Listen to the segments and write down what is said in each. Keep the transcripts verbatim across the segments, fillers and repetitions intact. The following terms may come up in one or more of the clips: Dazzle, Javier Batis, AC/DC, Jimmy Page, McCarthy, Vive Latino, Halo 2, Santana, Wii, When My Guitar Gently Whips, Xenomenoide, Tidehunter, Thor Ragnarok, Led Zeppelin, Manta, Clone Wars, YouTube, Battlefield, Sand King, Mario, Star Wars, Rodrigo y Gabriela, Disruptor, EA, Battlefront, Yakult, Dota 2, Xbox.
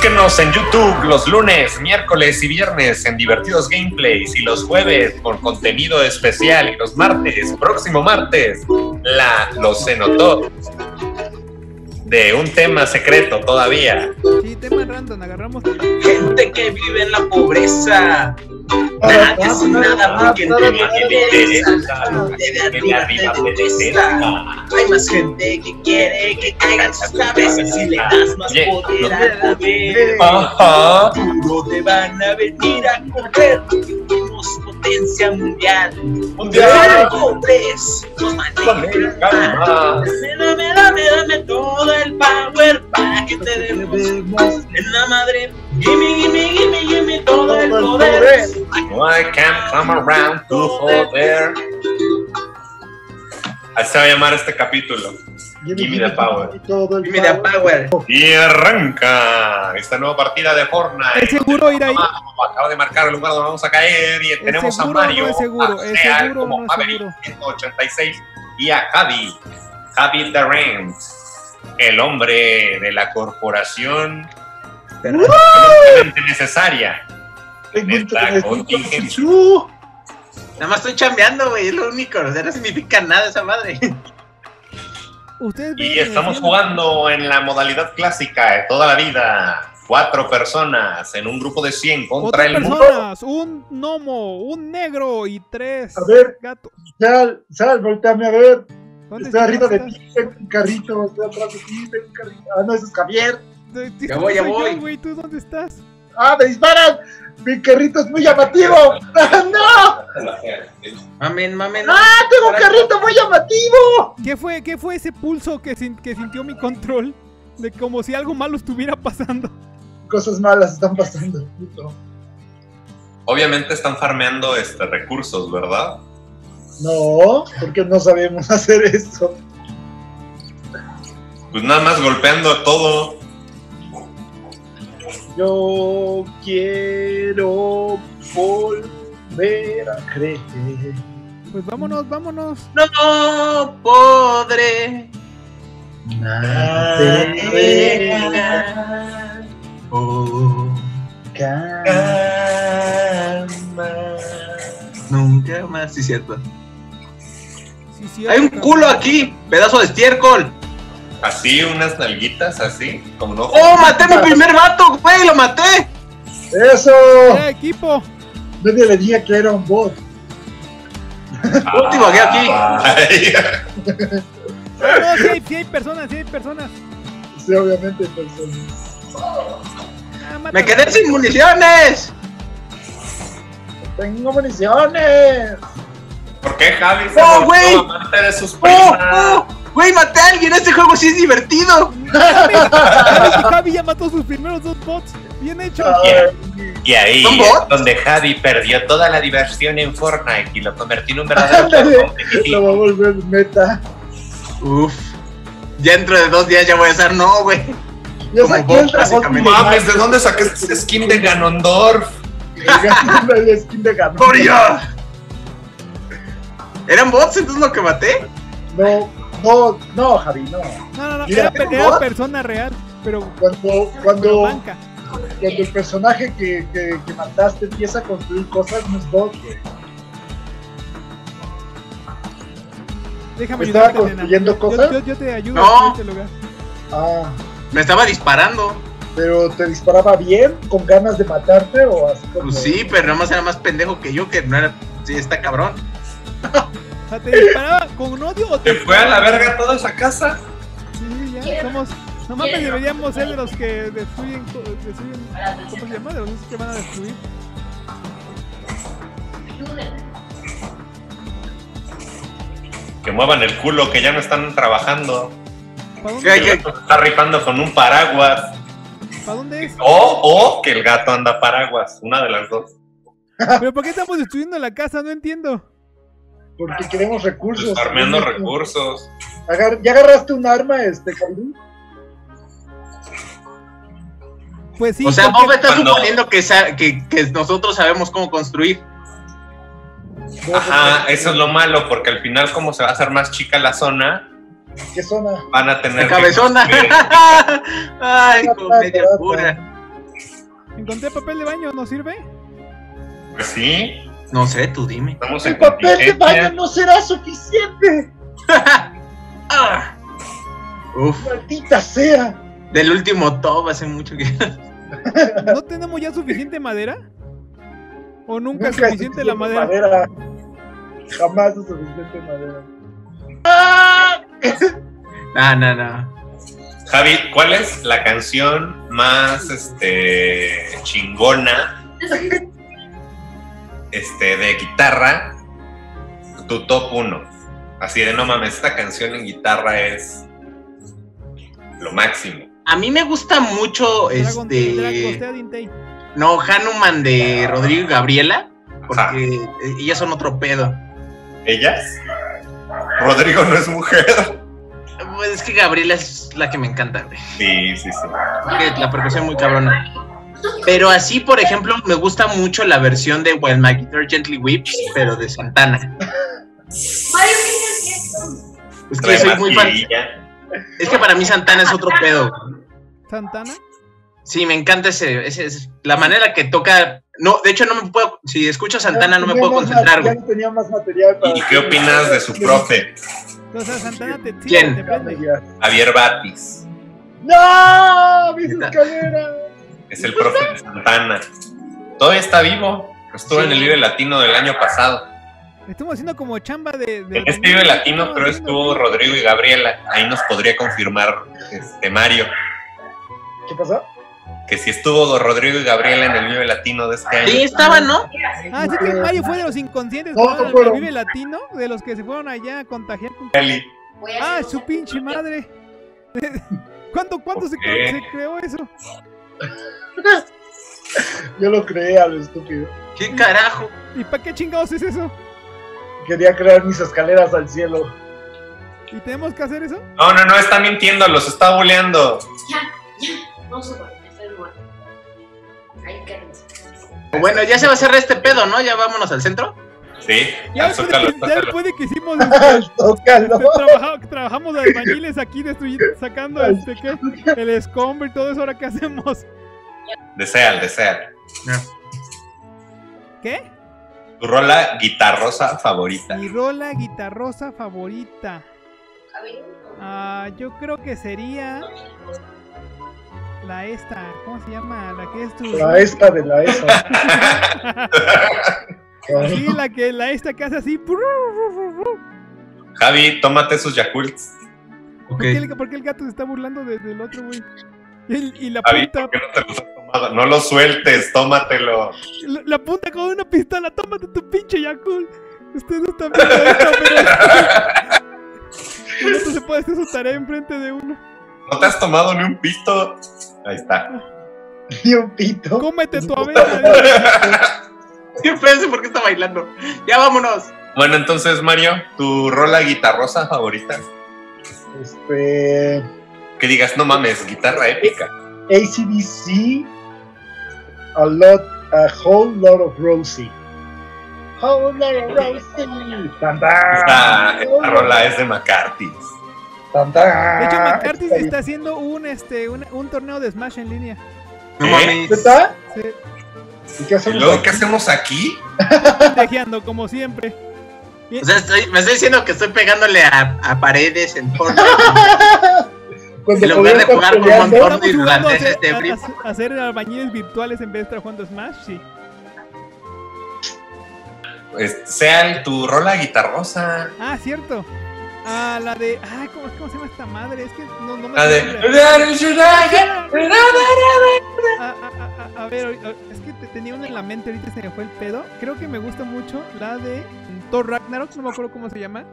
Búsquenos en YouTube los lunes, miércoles y viernes en divertidos gameplays, y los jueves con contenido especial, y los martes, próximo martes, la los Xenotops de un tema secreto todavía. Sí, tema random, agarramos. Gente que vive en la pobreza. Nada que sin nada, porque en tema que le interesa, de arriba te detesta. Hay más gente que quiere que caigan sus cabezas y le das más poder al poder. Duro te van a venir a correr. Potencia mundial. Mundial tres. Nos manejan. Dame, dame, dame todo el power para que te demos en la madre. Gimme, gimme, gimme, gimme todo el poder. I can't come around to joder. Así se va a llamar este capítulo. Gimme the power. Gimme the power. Y arranca esta nueva partida de Fortnite. Es seguro ir ahí. Acaba de marcar el lugar donde vamos a caer. Y tenemos a Mario, a Real como Maverick ciento ochenta y seis, y a Javi, Javi the Rant, el hombre de la corporación necesaria en esta contingencia. Nada más estoy chambeando, güey, es lo único. O sea, no significa nada esa madre. Y estamos jugando en la modalidad clásica de toda la vida. Cuatro personas en un grupo de cien contra el mundo. Personas, un gnomo, un negro y tres gatos. A ver, gato. Sal, sal, volteame a ver. Está arriba de ti, tengo un carrito. Está atrás de ti, tengo un carrito. Ah, no, ese es Javier. Ya voy, ya voy. Güey, ¿tú dónde estás? ¡Ah, me disparan! ¡Mi carrito es muy llamativo! ¡Ah, no! ¡Mamen, mamen! ¡Ah, tengo un carrito muy llamativo! ¿Qué fue, qué fue ese pulso que, sin, que sintió mi control? De como si algo malo estuviera pasando. Cosas malas están pasando, puto. Obviamente están farmeando este, recursos, ¿verdad? No, porque no sabemos hacer esto. Pues nada más golpeando a todo. Yo quiero volver a creer. Pues vámonos, vámonos. No podré navegar o calmar nunca más, sí, cierto. Sí, cierto. Hay un culo aquí, pedazo de estiércol. Así, unas nalguitas, así, como no. ¡Oh, maté a mi primer vato, güey! ¡Lo maté! ¡Eso! ¡Eh, equipo! No le dije que era un bot. Último, aquí, aquí. No, no, sí, sí hay personas, sí hay personas. Sí, obviamente hay personas. Ah, ¡me quedé sin municiones! ¡No tengo municiones! ¿Por qué Javi se oh, volvió a matar de sus primas? Oh, oh. Güey, maté a alguien, este juego sí es divertido. Javi ya mató sus primeros dos bots. Bien hecho. Y ahí es donde Javi perdió toda la diversión en Fortnite y lo convirtió en un verdadero competitivo. Lo va a volver meta. Uff. Ya dentro de dos días ya voy a estar, no, güey. Ya saqué el dragón. Mames, ¿de dónde saqué este skin de Ganondorf? El skin de Ganondorf. ¿Eran bots entonces lo que maté? No. No, no, Javi, no. No, no, no, era, era persona real, pero cuando, cuando, cuando el personaje que, que, que mataste empieza a construir cosas, no es bot, güey. Déjame ayudarte, ¿estaba construyendo nena. cosas? Yo, yo, yo te ayudo. No. Este lugar. Ah. Me estaba disparando. ¿Pero te disparaba bien, con ganas de matarte o así como? Pues sí, pero nada más era más pendejo que yo, que no era... Sí, está cabrón. O sea, ¿te disparaba con odio o te...? ¿Te fue a la verga toda esa casa? Sí, ya, yeah. somos... No mames, yeah. deberíamos ser de los que destruyen... destruyen ¿Cómo se llama? De los que van a destruir. Que muevan el culo, que ya no están trabajando. ¿Para dónde? Que el gato está rifando con un paraguas. ¿Para dónde es? O, o que el gato anda paraguas, una de las dos. ¿Pero por qué estamos destruyendo la casa? No entiendo. Porque queremos recursos. Desarmando recursos. ¿Ya agarraste un arma, este, Javi? Pues sí. O sea, Bob está cuando... suponiendo que, que, que nosotros sabemos cómo construir. Ajá, eso es lo malo, porque al final, como se va a hacer más chica la zona... ¿Qué zona? Van a tener... ¡La cabezona! Que ¡ay, con media pura! Encontré papel de baño, ¿no sirve? Pues sí. No sé, tú dime. Estamos el papel de baño no será suficiente. Ah. Uf. Maldita sea. Del último top hace mucho que... ¿No tenemos ya suficiente madera? ¿O nunca, nunca suficiente es suficiente la madera? madera? Jamás es suficiente madera. ¡Ah! No, no, no. Javi, ¿cuál es la canción más este chingona este de guitarra? Tu top uno. Así de no mames, esta canción en guitarra es lo máximo. A mí me gusta mucho Dragon este... Dragon, no, Hanuman de ah. Rodrigo y Gabriela, porque ah. ellas son otro pedo. ¿Ellas? Rodrigo no es mujer. Pues es que Gabriela es la que me encanta, güey. Sí, sí, sí. La percusión muy cabrona. Pero así, por ejemplo, me gusta mucho la versión de When My Guitar Gently Whips, pero de Santana. Es que soy muy fan. Es que para mí Santana es otro pedo. ¿Santana? Sí, me encanta ese, ese, ese la manera que toca. No, de hecho no me puedo, si escucho Santana no me puedo concentrar, güey. ¿Y qué opinas de su profe? O sea, Santana te tira, ¿quién? Te prende. Javier Batis. ¡No! ¡Mis escaleras! Es el profe de Santana. Todavía está vivo. Estuvo sí. en el Vive Latino del año pasado. Estuvo haciendo como chamba de... de en este Vive Latino creo estuvo Rodrigo y Gabriela. Ahí nos podría confirmar este Mario. ¿Qué pasó? Que sí estuvo Rodrigo y Gabriela en el Vive Latino de este año. Sí, estaban, ¿no? Ah, sí, que Mario fue de los inconscientes que no, no, no. Vive Latino, de los que se fueron allá a contagiar con... Ah, su pinche madre. ¿Cuánto, cuánto okay. se, creó, se creó eso? Yo lo creé a lo estúpido. ¿Qué carajo? ¿Y para qué chingados es eso? Quería crear mis escaleras al cielo. ¿Y tenemos que hacer eso? No, no, no, está mintiendo, los está boleando. Ya, ya, no se va. Bueno, ya se va a cerrar este pedo, ¿no? Ya vámonos al centro. Sí, ya zócalo, puede, que, ya puede que hicimos trabaja, trabajamos de albañiles aquí destruyendo, sacando este, ¿qué? El escombro y todo eso, ¿ahora qué hacemos? Deseal, deseal ¿Qué? Tu rola guitarrosa favorita. Mi rola guitarrosa favorita ah, yo creo que sería... La esta, ¿cómo se llama? La que es tu... La esta de la esta. Sí, la que la esta que hace así. Javi, tómate esos Yakults. Okay. ¿Por, ¿Por qué el gato se está burlando de, del otro, güey? Y la Javi, punta... ¿por qué no te los has tomado? No lo sueltes, tómatelo. La, la punta con una pistola, tómate tu pinche Yakult. Usted no está viendo esto, pero... Esto se puede hacer su tarea enfrente de uno. No te has tomado ni un pito. Ahí está. Ni un pito. Cómete tu avena. Espérense, ¿por qué está bailando? Ya vámonos. Bueno, entonces, Mario, ¿tu rola guitarrosa favorita? Este... Que digas, no mames, guitarra épica. A C D C, a lot, a whole lot of Rosie. Whole lot of Rosie. Esta, esta rola es de McCarthy. De hecho, McCarthy está haciendo un este un, un torneo de Smash en línea. ¿No mames? ¿Está? Sí. ¿Y qué hacemos, ¿Y luego, ¿qué hacemos aquí? Pendejeando, como siempre. O sea, estoy, me estoy diciendo que estoy pegándole a, a paredes en Fortnite. Pues en lugar de jugar con un montón de irlandeses de Brip. Hacer albañiles virtuales en vez de estar jugando Smash, sí. Pues, sea tu rola guitarrosa. Ah, cierto. Ah, la de... Ah, ¿cómo, ¿cómo se llama esta madre? Es que no, no me... La de... Ah, ah, ah, a ver, es que tenía una en la mente, ahorita se me fue el pedo. Creo que me gusta mucho la de Thor Ragnarok, no me acuerdo cómo se llama.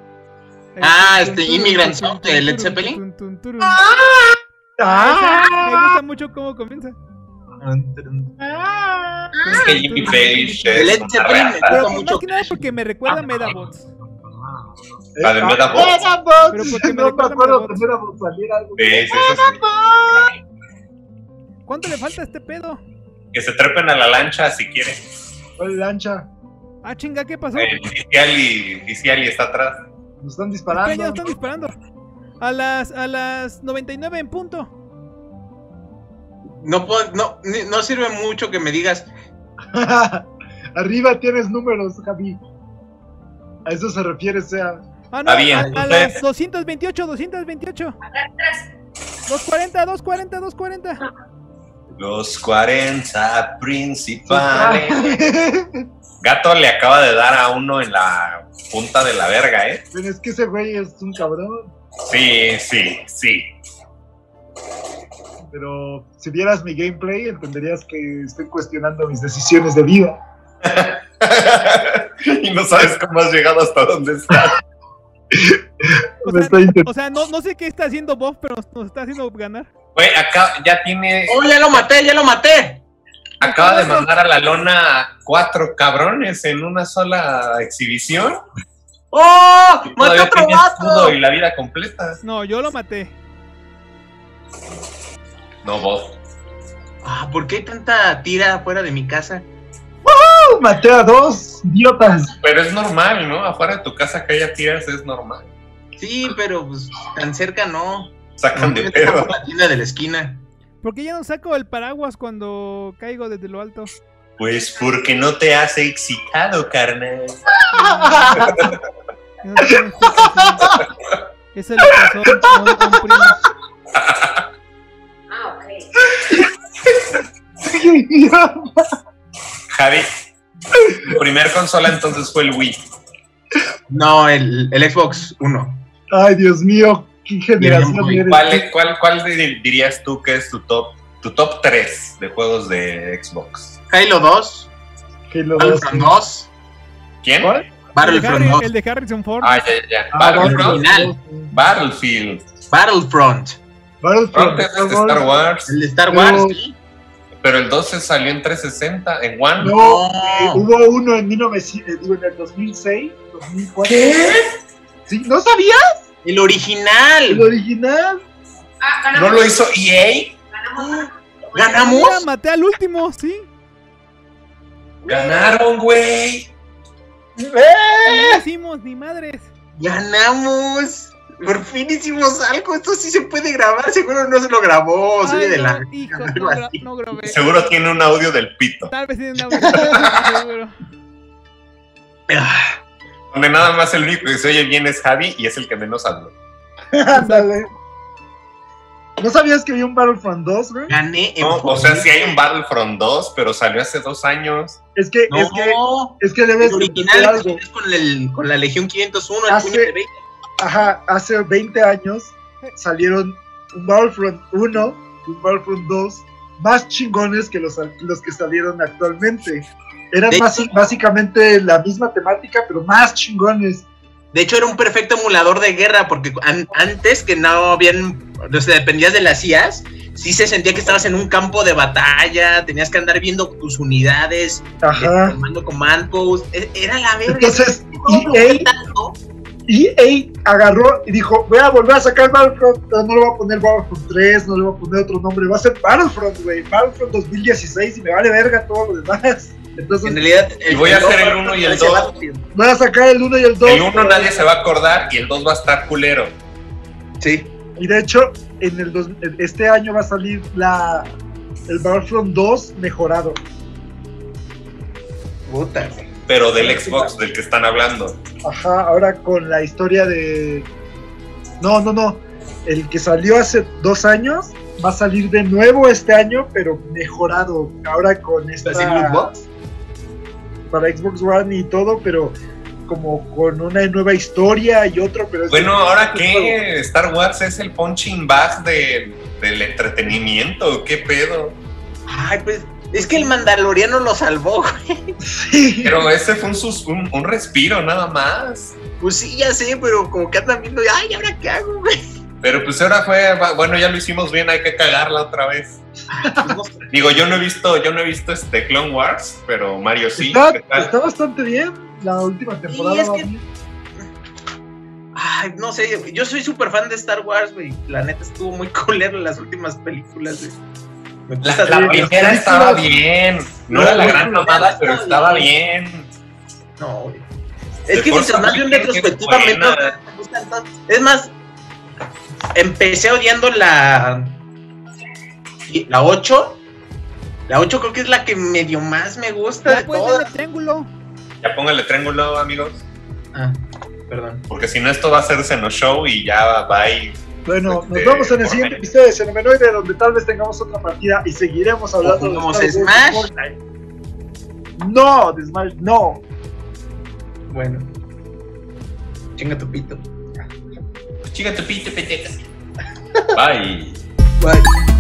Ah, este Immigrant Song de Led Zeppelin. Me gusta mucho cómo comienza. Es que Jimmy Page Led Zeppelin me gusta mucho. Más que nada porque me recuerda a Medabots. La de Medabots. Pero porque me no me acuerdo que Medabots saliera algo. Es, sí. ¿Cuánto le falta a este pedo? Que se trepen a la lancha si quieren. ¿Cuál lancha? Ah, chinga, ¿qué pasó? El Diciali está atrás. Nos están disparando. Espera, ya nos están disparando. A las, a las noventa y nueve en punto. No, puedo, no, no sirve mucho que me digas. Arriba tienes números, Javi. A eso se refiere, sea. Ah, no, ah, bien. A, a las doscientos veintiocho, doscientos veintiocho. doscientos cuarenta, doscientos cuarenta, doscientos cuarenta. Los cuarenta principales. Gato le acaba de dar a uno en la punta de la verga, ¿eh? Pero es que ese güey es un cabrón. Sí, sí, sí. Pero si vieras mi gameplay, entenderías que estoy cuestionando mis decisiones de vida. Y no sabes cómo has llegado hasta donde estás. O sea, está o sea no, no sé qué está haciendo Bob, pero nos está haciendo ganar. Güey, acá ya tiene... ¡Oh, ya lo maté, ya lo maté! Acaba de mandar a la lona cuatro cabrones en una sola exhibición. ¡Oh! ¡Maté otro vato! Y la vida completa. No, yo lo maté. No, Bob. Ah, ¿por qué hay tanta tira afuera de mi casa? ¡Woohoo! ¡Maté a dos idiotas! Pero es normal, ¿no? Afuera de tu casa que haya tiras es normal. Sí, pero pues tan cerca no. Sacan de pedo. La tienda de la esquina. ¿Por qué ya no saco el paraguas cuando caigo desde lo alto? Pues porque no te has excitado, carnal. No, eso le pasó a un, a un primo. Ah, ok. Javi, tu primer consola entonces fue el Wii. No, el, el Xbox Uno. Ay, Dios mío. ¿Qué generación eres? ¿Cuál, cuál, cuál dirías tú que es tu top tu top tres de juegos de Xbox? Halo dos. Halo Battlefront dos. ¿Quién? ¿Cuál? Battlefront dos. El de Harrison Ford. Ah, ya, ya. Ah, Battlefront. Battlefield. Battlefront. Battlefront es de Star Wars. El de Star Wars, pero, sí. Pero el dos se salió en trescientos sesenta, en One. No, no. Eh, hubo uno en, mil novecientos, digo, en el dos mil seis. dos mil cuatro. ¿Qué? ¿Sí? ¿No sabías? El original. El original. Ah, ganamos. ¿No lo hizo E A? Ganamos. ¿Ganamos? Ah, maté al último, sí. Ganaron, güey. ¡Eh! No hicimos ni madres. Ganamos. Por fin hicimos algo. Esto sí se puede grabar. Seguro no se lo grabó. Ay, soy de la... hijo, no, gra no grabé. Seguro tiene un audio del pito. Tal vez tiene un audio. Seguro. Donde nada más el único que se oye bien es Javi y es el que menos habló. Dale. ¿No sabías que había un Battlefront dos, güey? Gané. No, o sea, sí hay un Battlefront dos, pero salió hace dos años. Es que, no. es que, es que debes... El original algo. Es con, el, con la Legión quinientos uno, hace, el puño de veinte. Ajá, hace veinte años salieron un Battlefront uno y un Battlefront dos más chingones que los, los que salieron actualmente. Eran hecho, básicamente la misma temática, pero más chingones. De hecho, era un perfecto emulador de guerra, porque an antes que no habían... O sea, dependías de las I As, sí se sentía que estabas en un campo de batalla, tenías que andar viendo tus unidades, ajá, tomando comandos, era la verga. Entonces, E A, E A agarró y dijo, voy a volver a sacar Battlefront, no le voy a poner Battlefront tres, no le voy a poner otro nombre, va a ser Battlefront, güey, Battlefront dos mil dieciséis, y me vale verga todo lo demás. Entonces, en realidad, el voy a hacer el uno y el dos. Voy a sacar el uno y el dos. El uno nadie se va a acordar y el dos va a estar culero. Sí. Y de hecho, en el dos, este año va a salir la, el Battlefront dos mejorado. Puta. Pero del Xbox del que están hablando. Ajá, ahora con la historia de... No, no, no. El que salió hace dos años va a salir de nuevo este año, pero mejorado. Ahora con esta... ¿Xbox? Para Xbox One y todo, pero como con una nueva historia y otro, pero... Bueno, ahora que Star Wars es el punching bag de, del entretenimiento, ¿qué pedo? Ay, pues, es que el Mandaloriano lo salvó, güey. Sí. Pero ese fue un, un, un respiro, nada más. Pues sí, ya sé, pero como que andan viendo, ay, ¿ahora qué hago, güey? Pero pues ahora fue, bueno, ya lo hicimos bien, hay que cagarla otra vez. Digo, yo no he visto, yo no he visto este Clone Wars, pero Mario sí. Está, está bastante bien la última temporada. Es que... Ay, no sé, yo soy súper fan de Star Wars, güey. La neta estuvo muy culero en las últimas películas, güey. La, la, la primera estaba bien. No, no era la gran mamada, pero estaba bien. bien. No, güey. Es que mientras más bien retrospectivamente me gustan tanto. Es más, empecé odiando la la ocho La ocho creo que es la que medio más me gusta ya de pues, todas. Ya triángulo. Ya póngale triángulo, amigos. Ah, perdón. Porque si no, esto va a ser Xenoshow y ya va y... Bueno, este, nos vemos en el siguiente episodio de Xenomenoide, donde tal vez tengamos otra partida y seguiremos hablando de Smash. Smash. No, de Smash no. Bueno. Chinga tu pito. Chinga tu pito, petetas. Bye. Bye.